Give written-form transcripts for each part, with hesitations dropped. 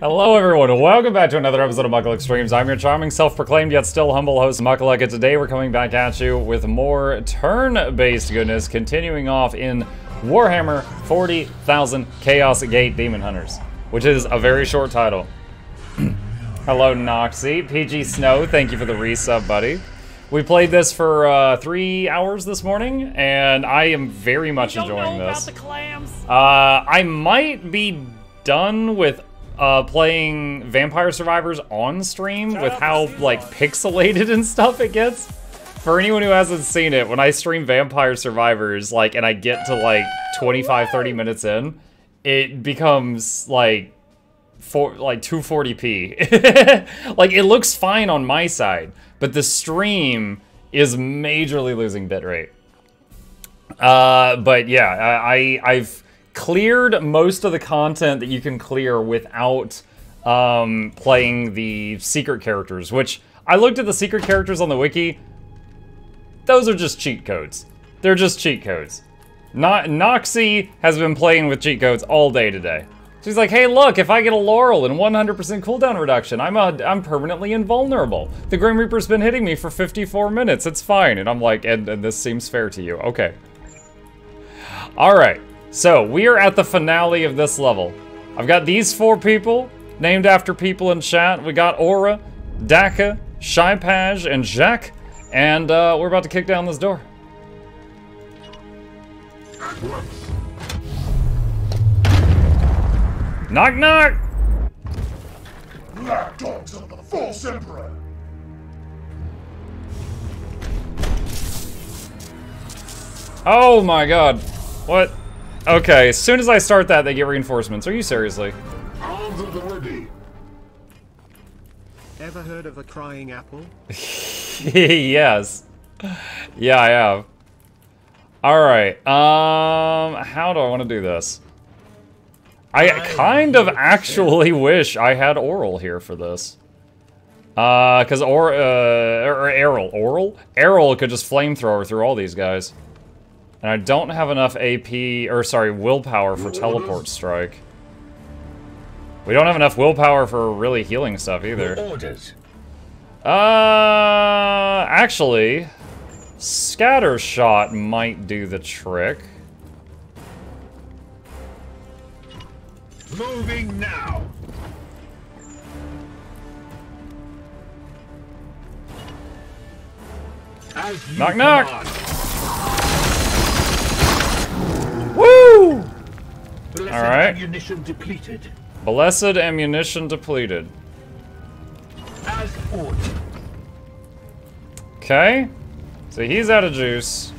Hello everyone, welcome back to another episode of Mukluk Streams. I'm your charming, self-proclaimed, yet still humble host, Mukluk, and today we're coming back at you with more turn-based goodness, continuing off in Warhammer 40,000 Chaos Gate Demon Hunters, which is a very short title. Hello Noxy, PG Snow, thank you for the resub, buddy. We played this for 3 hours this morning, and I am very much enjoying this. About the clams. I might be done with playing Vampire Survivors on stream with how like pixelated and stuff it gets. For anyone who hasn't seen it, when I stream Vampire Survivors, like, and I get to like 25, 30 minutes in, it becomes like 240p. Like, it looks fine on my side, but the stream is majorly losing bitrate. But yeah, I've cleared most of the content that you can clear without playing the secret characters, which I looked at the secret characters on the wiki. Those are just cheat codes. They're just cheat codes. Noxy has been playing with cheat codes all day today. She's like, hey, look, if I get a Laurel and 100% cooldown reduction, I'm permanently invulnerable. The Grim Reaper's been hitting me for 54 minutes. It's fine. And I'm like, and this seems fair to you. Okay. All right. So we are at the finale of this level. I've got these four people named after people in chat. We got Aura, Daka, Shypaj, and Jacques. And we're about to kick down this door. Knock, knock! Black dogs of the false emperor! Oh my god. What? Okay, as soon as I start that, they get reinforcements. Are you seriously? Arms of the ready. Ever heard of a crying apple? Yes. Yeah, I have. Alright, how do I want to do this? I kind of actually wish I had Oral here for this. Because Errol could just flamethrower through all these guys. And I don't have enough AP, or sorry, willpower for teleport strike. We don't have enough willpower for really healing stuff either. Orders. Actually, scatter shot might do the trick. Moving now. Knock, knock. Woo! Blessed. All right. Ammunition depleted. Blessed ammunition depleted. As ordered. Okay. So he's out of juice.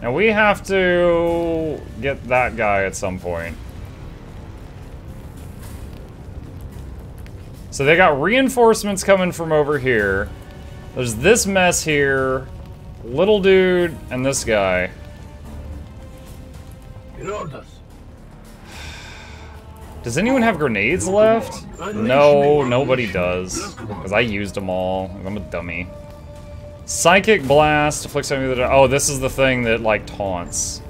Now we have to get that guy at some point. So they got reinforcements coming from over here. There's this mess here, little dude, and this guy. Does anyone have grenades left? No, nobody does. Because I used them all. I'm a dummy. Psychic blast, afflicts enemy with the... Oh, this is the thing that, like, taunts.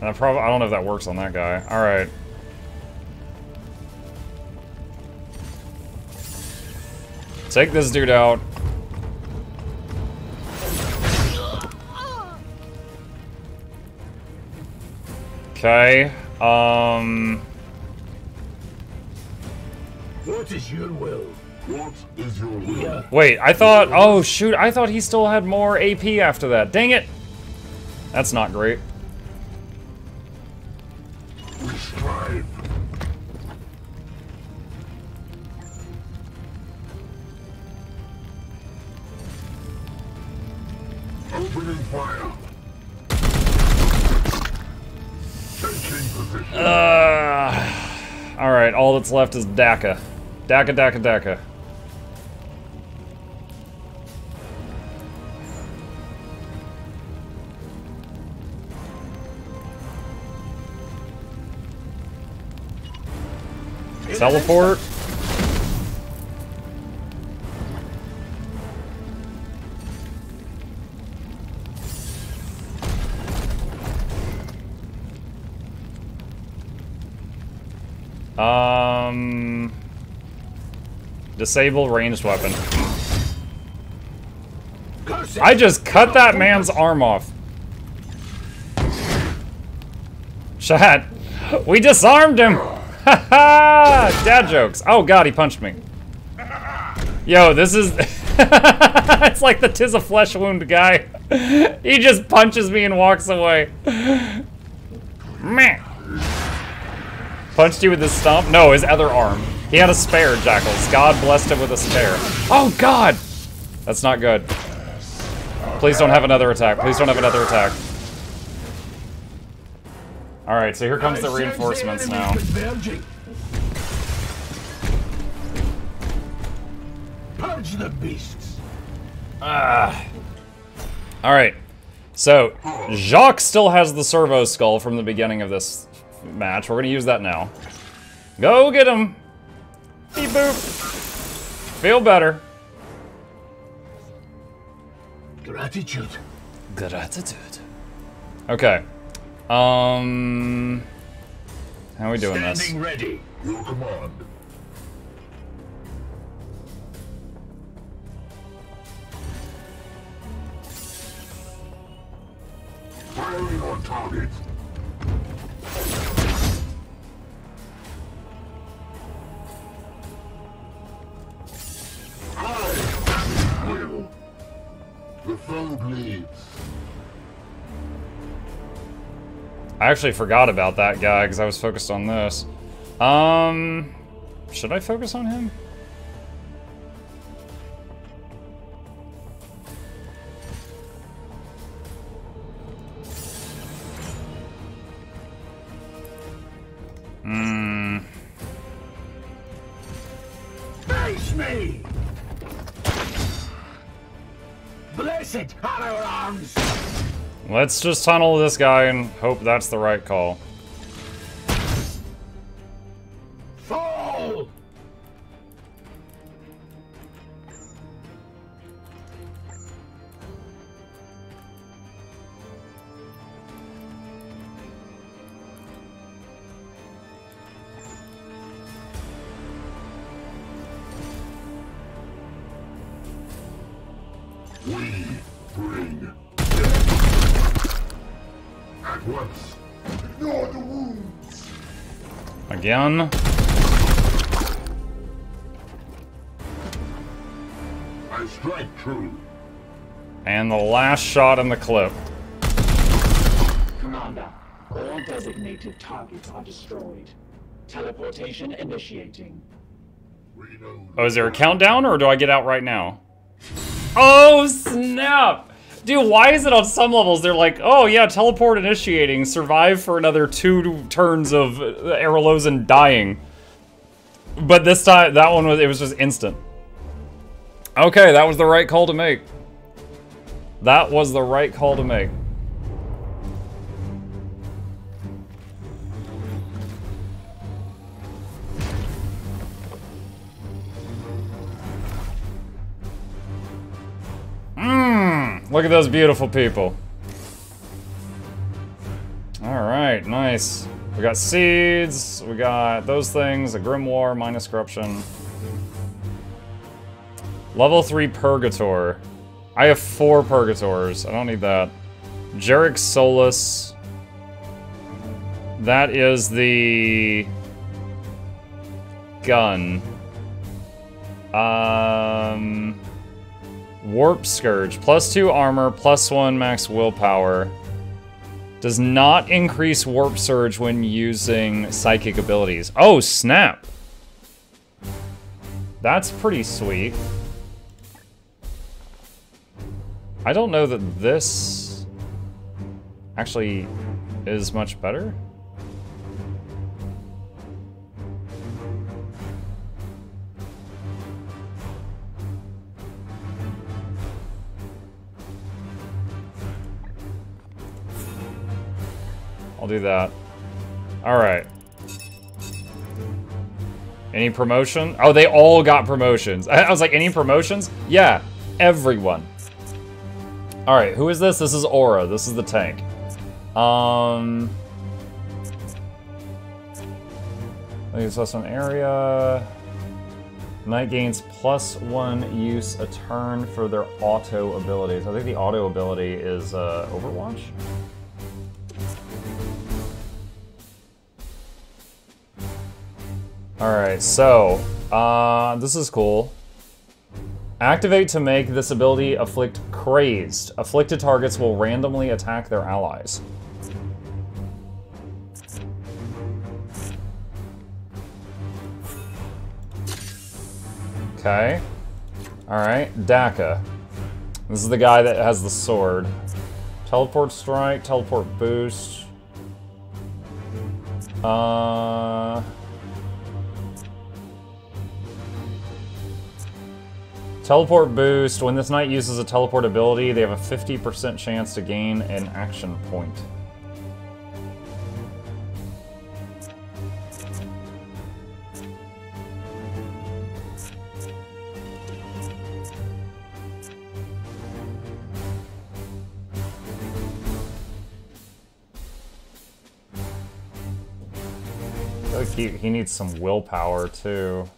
And I don't know if that works on that guy. Alright. Take this dude out. Okay, What is your will? What is your will? Wait, I thought, oh shoot, I thought he still had more AP after that. Dang it! That's not great. We strive. Opening fire. Alright, all that's left is Daka. Daka, Daka, Daka. Teleport. Disable ranged weapon. I just cut that man's arm off. Chat, we disarmed him! Ha ha! Dad jokes. Oh god, he punched me. Yo, this is... it's like the tis a flesh wound guy. He just punches me and walks away. Meh. Punched you with his stomp? No, his other arm. He had a spare, Jackals. God blessed him with a spare. Oh god! That's not good. Please don't have another attack. Please don't have another attack. Alright, so here comes the reinforcements now. Purge the beasts. Alright. So, Jacques still has the servo skull from the beginning of this match. We're gonna use that now. Go get him! Beep boop! Feel better. Gratitude. Gratitude. Okay. How are we doing this? Standing ready. Your command. Firing on target. I will. The foe bleeds. I actually forgot about that guy because I was focused on this. Should I focus on him? Face me! Blessed are our arms! Let's just tunnel this guy and hope that's the right call. Fall! We bring. Once. Ignore the wounds. Again. I strike true. And the last shot in the clip. Commander, all designated targets are destroyed. Teleportation initiating. Oh, is there a countdown or do I get out right now? Oh, snap! Dude, why is it on some levels they're like, oh yeah, teleport initiating, survive for another 2 turns of Errolozan dying. But this time, that one was, it was just instant. Okay, that was the right call to make. That was the right call to make. Look at those beautiful people. Alright, nice. We got seeds, we got those things, a grimoire, minus corruption. Level 3 Purgator. I have 4 Purgators, I don't need that. Jeric Solus. That is the... gun. Warp Scourge, +2 armor, +1 max willpower. Does not increase Warp Surge when using psychic abilities. Oh, snap! That's pretty sweet. I don't know that this actually is much better. I'll do that. Alright. Any promotion? Oh, they all got promotions. I was like, any promotions? Yeah, everyone. Alright, who is this? This is Aura. This is the tank. Leaves us an area. Knight gains +1 use a turn for their auto abilities. I think the auto ability is Overwatch. Alright, so this is cool. Activate to make this ability afflict crazed. Afflicted targets will randomly attack their allies. Okay. Alright, Daka. This is the guy that has the sword. Teleport strike, teleport boost. Teleport boost. When this knight uses a teleport ability, they have a 50% chance to gain an action point. He needs some willpower, too.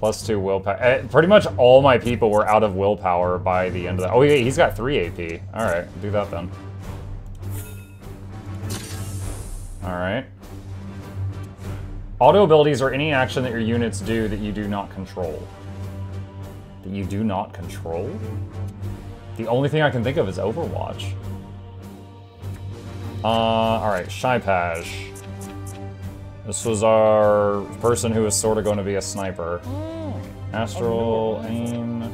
+2 willpower. Pretty much all my people were out of willpower by the end of that. Oh, yeah, he's got 3 AP. All right, do that then. All right. Auto abilities are any action that your units do that you do not control. That you do not control? The only thing I can think of is Overwatch. All right, Shypaj. This was our person who was sort of going to be a sniper. Astral aim.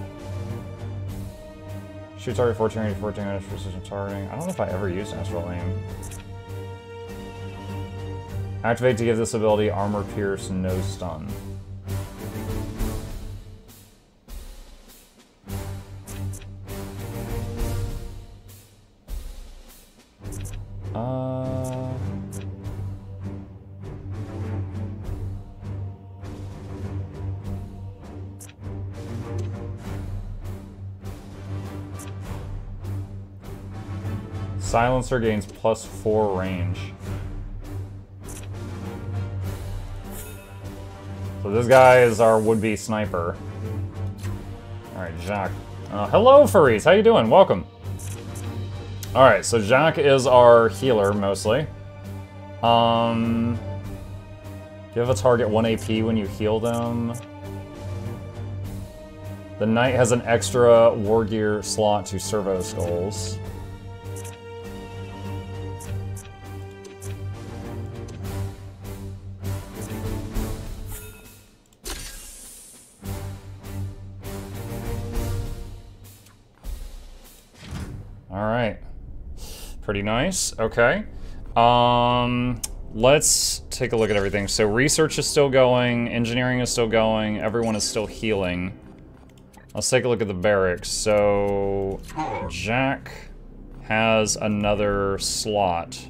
Shoot target 14 minutes precision targeting. I don't know if I ever used astral aim. Activate to give this ability armor pierce, no stun. Silencer gains +4 range. So this guy is our would-be sniper. All right, Jacques. Hello, Faris. How you doing? Welcome. All right, so Jacques is our healer mostly. Give a target 1 AP when you heal them. The knight has an extra war gear slot to servo skulls. Pretty nice, okay. Let's take a look at everything. So research is still going, engineering is still going, everyone is still healing. Let's take a look at the barracks. So Jack has another slot.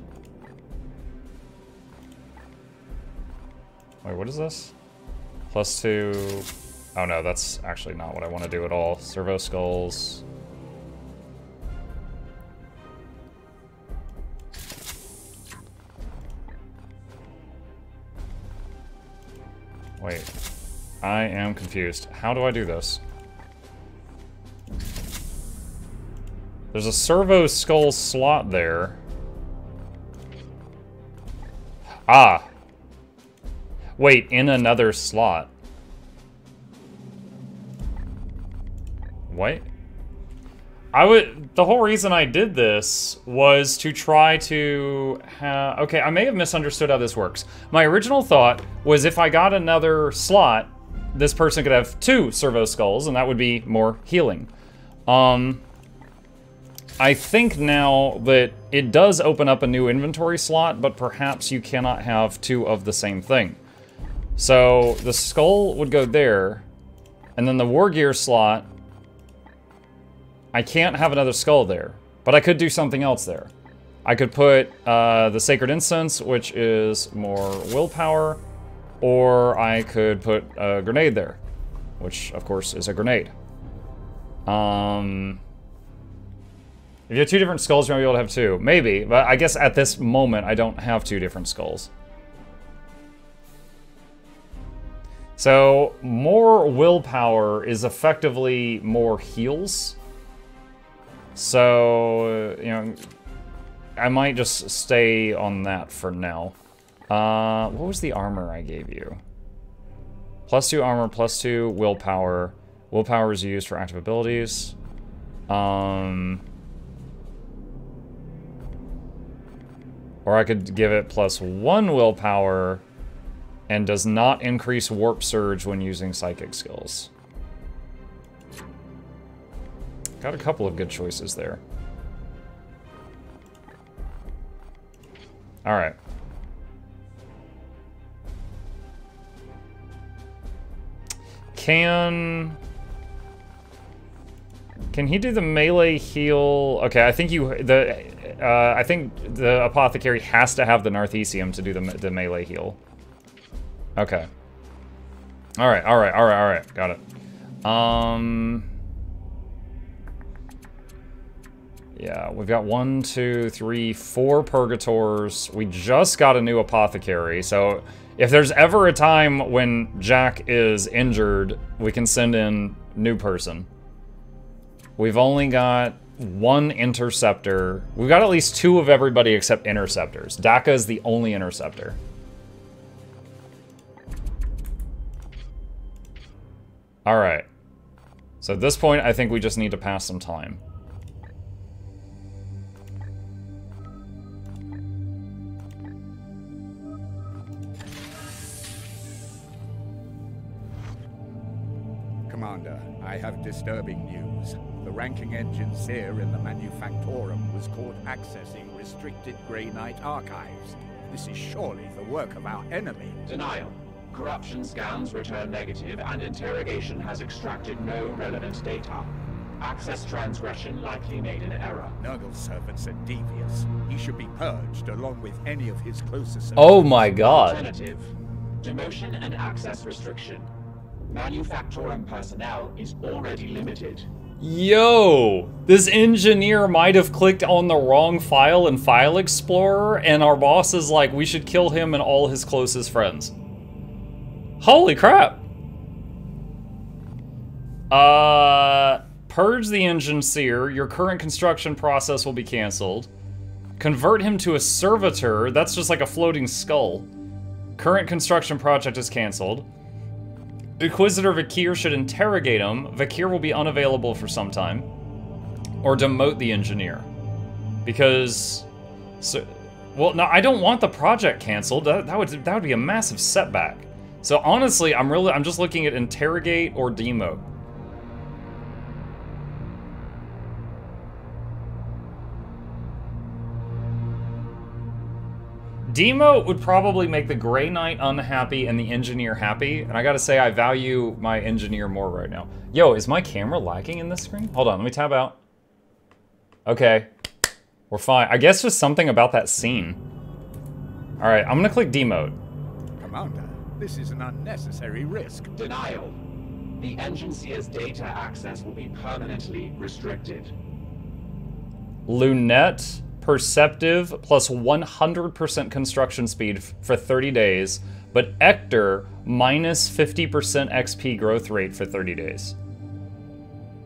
Wait, what is this? +2, oh no, that's actually not what I want to do at all. Servo skulls. Wait, I am confused. How do I do this? There's a servo skull slot there. Ah. Wait, in another slot. What? The whole reason I did this was to try to have, okay, I may have misunderstood how this works. My original thought was if I got another slot, this person could have 2 servo skulls and that would be more healing. I think now that it does open up a new inventory slot, but perhaps you cannot have 2 of the same thing. So the skull would go there, and then the war gear slot, I can't have another skull there, but I could do something else there. I could put the Sacred Incense, which is more willpower, or I could put a grenade there, which of course is a grenade. If you have two different skulls, you might be able to have two. Maybe, but I guess at this moment, I don't have two different skulls. So, more willpower is effectively more heals. So, you know, I might just stay on that for now. What was the armor I gave you? +2 armor, +2 willpower. Willpower is used for active abilities. Or I could give it +1 willpower and does not increase warp surge when using psychic skills. Got a couple of good choices there. All right. Can he do the melee heal? Okay, I think the apothecary has to have the Narthesium to do the melee heal. Okay. All right. Got it. Yeah, we've got 1, 2, 3, 4 Purgators. We just got a new apothecary, so if there's ever a time when Jack is injured, we can send in new person. We've only got 1 interceptor. We've got at least 2 of everybody except interceptors. Daka is the only interceptor. All right. So at this point, I think we just need to pass some time. Commander, I have disturbing news. The ranking engine Seer in the Manufactorum was caught accessing restricted Grey Knight archives. This is surely the work of our enemy. Denial. Corruption scans return negative and interrogation has extracted no relevant data. Access transgression likely made an error. Nurgle's servants are devious. He should be purged along with any of his closest... Oh my god. Alternative. Demotion and access restriction. Manufactorum personnel is already limited. Yo! This engineer might have clicked on the wrong file in File Explorer, and our boss is like, we should kill him and all his closest friends. Holy crap! Purge the engine seer. Your current construction process will be canceled. Convert him to a servitor. That's just like a floating skull. Current construction project is canceled. Inquisitor Vakir should interrogate him. Vakir will be unavailable for some time. Or demote the engineer. Because... So, well, no, I don't want the project canceled. That would be a massive setback. So honestly, I'm just looking at interrogate or demote. Demote would probably make the Grey Knight unhappy and the engineer happy, and I gotta say I value my engineer more right now. Yo, is my camera lagging in this screen? Hold on, let me tab out. Okay, we're fine. I guess just something about that scene. All right, I'm gonna click demote. Commander, this is an unnecessary risk. Denial. The engine seer's data access will be permanently restricted. Lunette. Perceptive +100% construction speed for 30 days, but Ector -50% XP growth rate for 30 days.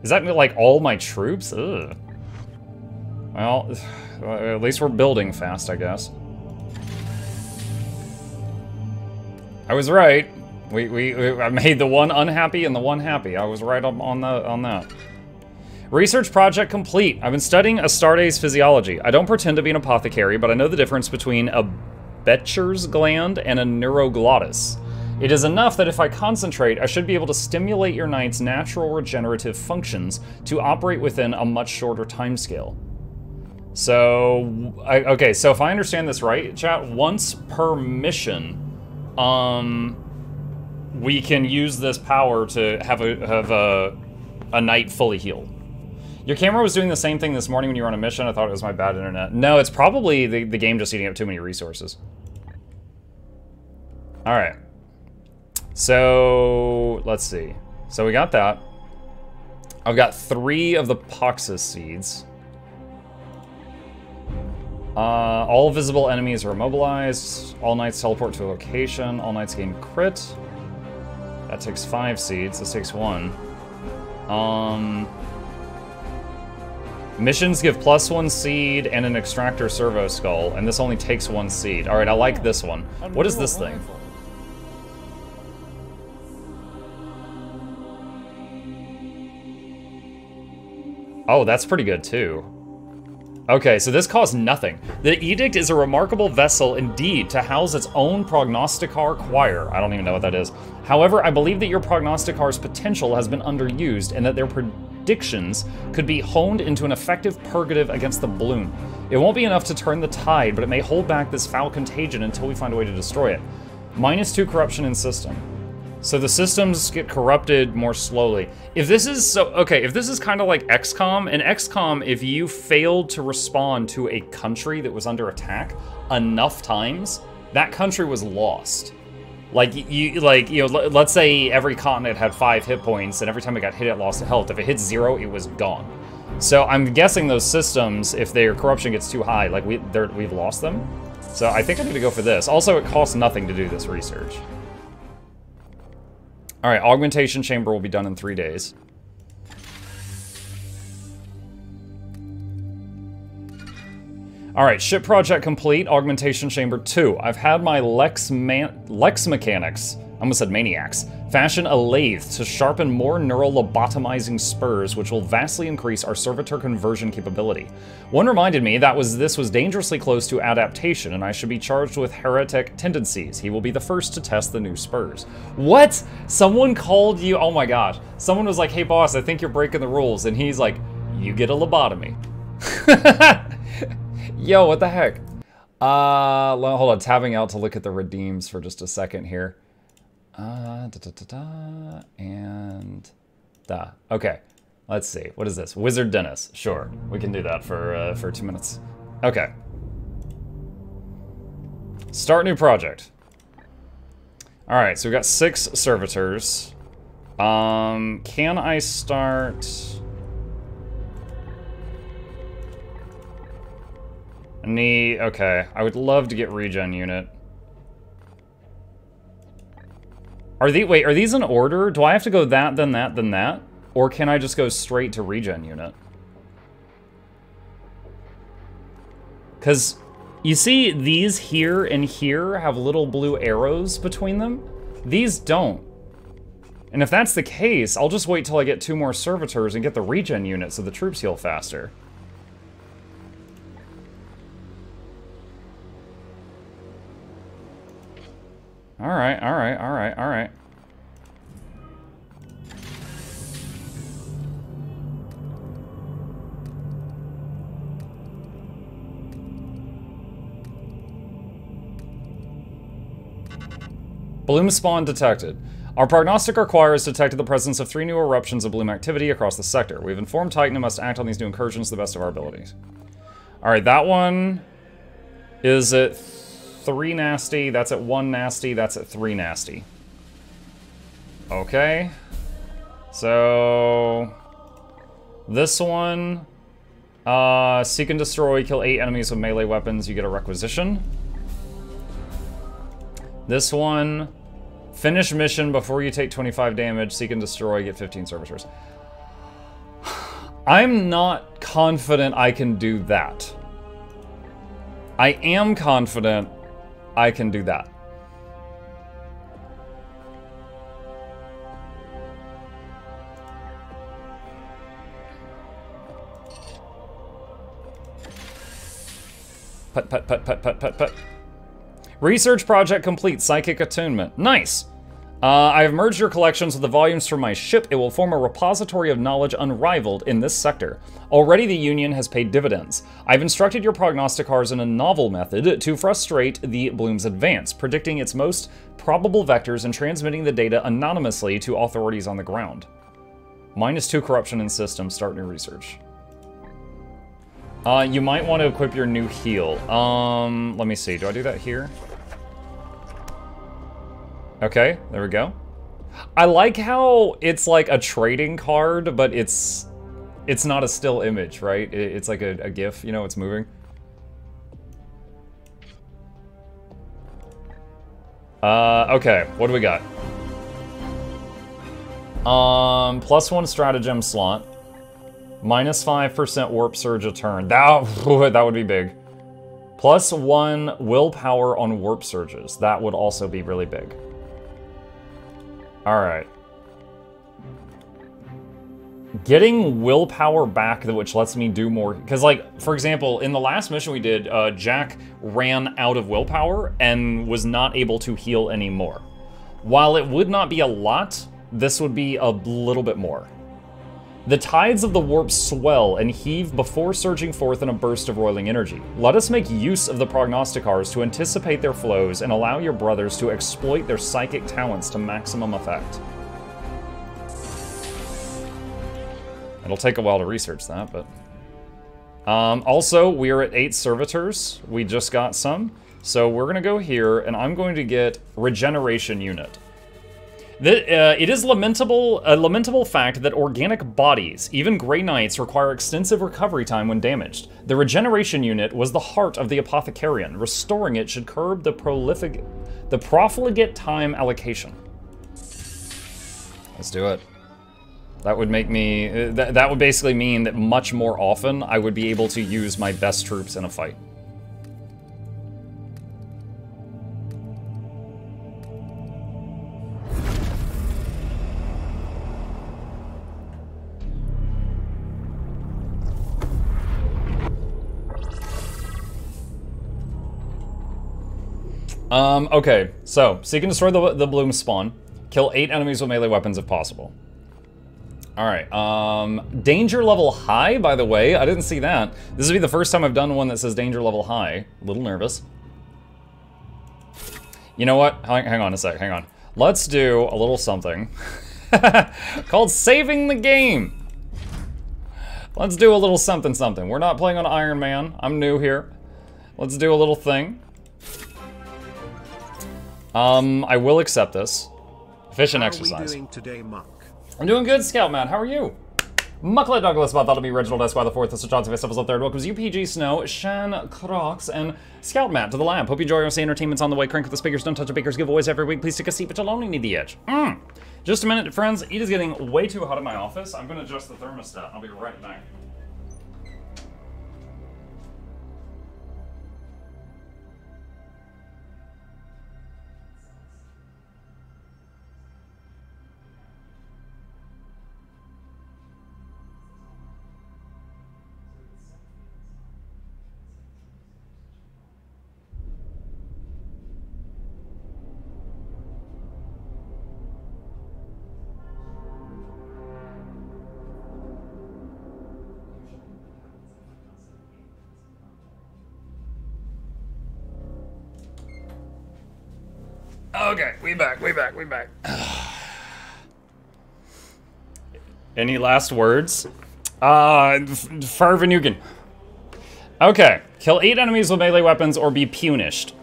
Is that like all my troops? Ugh. Well, at least we're building fast, I guess. I was right. I made the one unhappy and the one happy. I was right on that. Research project complete. I've been studying Astartes physiology. I don't pretend to be an apothecary, but I know the difference between a Betcher's gland and a neuroglottis. It is enough that if I concentrate, I should be able to stimulate your knight's natural regenerative functions to operate within a much shorter timescale. So, okay, so if I understand this right, chat, once per mission, we can use this power to have a knight fully healed. Your camera was doing the same thing this morning when you were on a mission. I thought it was my bad internet. No, it's probably the game just eating up too many resources. All right. So, let's see. So we got that. I've got 3 of the Poxus seeds. All visible enemies are immobilized. All knights teleport to a location. All knights gain crit. That takes 5 seeds. This takes 1. Missions give +1 seed and an extractor servo skull, and this only takes 1 seed. Alright, I like this one. What is this thing? Oh, that's pretty good too. Okay, so this costs nothing. The Edict is a remarkable vessel indeed to house its own prognosticar choir. I don't even know what that is. However, I believe that your prognosticar's potential has been underused and that their predictions could be honed into an effective purgative against the balloon. It won't be enough to turn the tide, but it may hold back this foul contagion until we find a way to destroy it. -2 corruption in system. So the systems get corrupted more slowly. If this is so, okay, if this is kind of like XCOM, in XCOM, if you failed to respond to a country that was under attack enough times, that country was lost. Like, you know, let's say every continent had 5 hit points, and every time it got hit, it lost health. If it hit 0, it was gone. So I'm guessing those systems, if their corruption gets too high, like we've lost them. So I think I'm gonna go for this. Also, it costs nothing to do this research. All right, augmentation chamber will be done in 3 days. All right, ship project complete, augmentation chamber 2. I've had my Lex Mechanics, I almost said maniacs, fashion a lathe to sharpen more neural lobotomizing spurs, which will vastly increase our servitor conversion capability. One reminded me that this was dangerously close to adaptation, and I should be charged with heretic tendencies. He will be the first to test the new spurs. What? Someone called you, oh my gosh. Someone was like, hey boss, I think you're breaking the rules. And he's like, you get a lobotomy. Yo, what the heck? Hold on, tabbing out to look at the redeems for just a second here. Okay, let's see. What is this? Wizard Dennis. Sure, we can do that for 2 minutes. Okay. Start new project. All right, so we've got 6 servitors. Can I start? Okay, I would love to get regen unit. Wait, are these in order? Do I have to go that, then that, then that? Or can I just go straight to regen unit? Because you see these here and here have little blue arrows between them. These don't. And if that's the case, I'll just wait till I get 2 more servitors and get the regen unit so the troops heal faster. Alright, alright, alright, alright. Bloom spawn detected. Our prognosticar choir has detected the presence of 3 new eruptions of bloom activity across the sector. We've informed Titan and must act on these new incursions to the best of our abilities. Alright, that one is at 3 nasty, that's at 1 nasty, that's at 3 nasty. Okay. So this one, seek and destroy, kill 8 enemies with melee weapons, you get a requisition. This one, finish mission before you take 25 damage, seek and destroy, get 15 servitors. I'm not confident I can do that. I am confident I can do that. Put, put, put, put, put, put, put. Research project complete, psychic attunement. Nice. I have merged your collections with the volumes from my ship. It will form a repository of knowledge unrivaled in this sector. Already the Union has paid dividends. I've instructed your prognosticars in a novel method to frustrate the bloom's advance, predicting its most probable vectors and transmitting the data anonymously to authorities on the ground. -2 corruption in system, start new research. You might want to equip your new heal. Let me see, do I do that here? Okay, there we go. I like how it's like a trading card, but it's not a still image, right? It's like a GIF, you know, it's moving. Okay, what do we got? +1 stratagem slot. -5% warp surge a turn. That would be big. +1 willpower on warp surges. That would also be really big. Alright. Getting willpower back, which lets me do more. Because, like, for example, in the last mission we did, Jack ran out of willpower and was not able to heal anymore. While it would not be a lot, this would be a little bit more. The tides of the warp swell and heave before surging forth in a burst of roiling energy. Let us make use of the prognosticars to anticipate their flows and allow your brothers to exploit their psychic talents to maximum effect. It'll take a while to research that, but... also, we are at 8 servitors. We just got some. So we're gonna go here, and I'm going to get regeneration unit. It is a lamentable fact that organic bodies, even Grey Knights, require extensive recovery time when damaged. The regeneration unit was the heart of the Apothecarian. Restoring it should curb the profligate time allocation. Let's do it. That would make me... that would basically mean that much more often I would be able to use my best troops in a fight. Okay, so seek and destroy the bloom spawn. Kill 8 enemies with melee weapons if possible. Alright, danger level high, by the way. I didn't see that. This would be the first time I've done one that says danger level high. A little nervous. You know what? Hang on a sec, hang on. Let's do a little something called saving the game. Let's do a little something something. We're not playing on Iron Man. I'm new here. Let's do a little thing. I will accept this. Efficient exercise. How are we doing today, Muck? I'm doing good, Scout Matt. How are you? Mucklet Douglas, but that'll be Reginald S. by the 4th, Mr. Johnson, Vistaples the 3rd. Welcomes UPG Snow, Shan Crocs, and Scout Matt to the lab. Hope you enjoy our say entertainment's on the way. Crank with the speakers, don't touch a baker's giveaways every week. Please take a seat, but you'll only need the edge. Just a minute, friends. It is getting way too hot in my office. I'm going to adjust the thermostat. I'll be right back. Okay, we back. Any last words? Fervenugin. Okay, kill 8 enemies with melee weapons or be punished.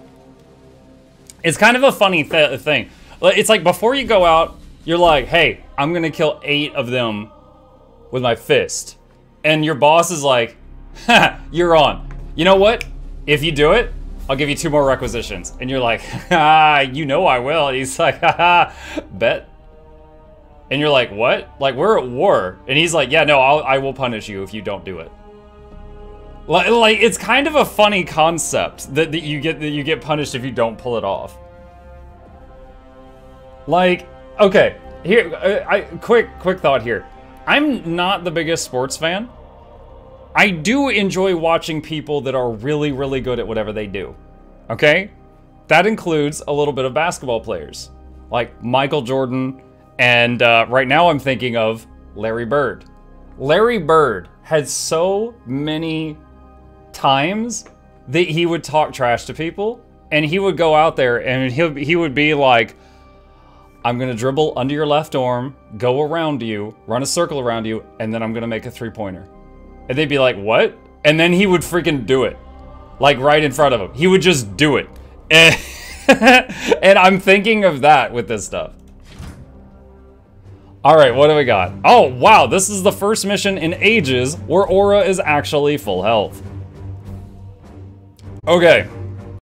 It's kind of a funny thing. It's like before you go out, you're like, hey, I'm gonna kill 8 of them with my fist. And your boss is like, ha, you're on. You know what? If you do it, I'll give you 2 more requisitions. And you're like, ah, you know I will. And he's like, haha, bet. And you're like, what? Like, we're at war. And he's like, yeah, no, I will punish you if you don't do it. Like it's kind of a funny concept that you get punished if you don't pull it off. Like, okay, here, quick thought here. I'm not the biggest sports fan. I do enjoy watching people that are really, really good at whatever they do, okay? That includes a little bit of basketball players, like Michael Jordan, and right now I'm thinking of Larry Bird. Larry Bird had so many times that he would talk trash to people, and he would go out there and he would be like, I'm gonna dribble under your left arm, go around you, run a circle around you, and then I'm gonna make a three-pointer. And they'd be like, what? And then he would freaking do it. Like, right in front of him. He would just do it. And, and I'm thinking of that with this stuff. All right, what do we got? Oh, wow, this is the first mission in ages where Aura is actually full health. Okay.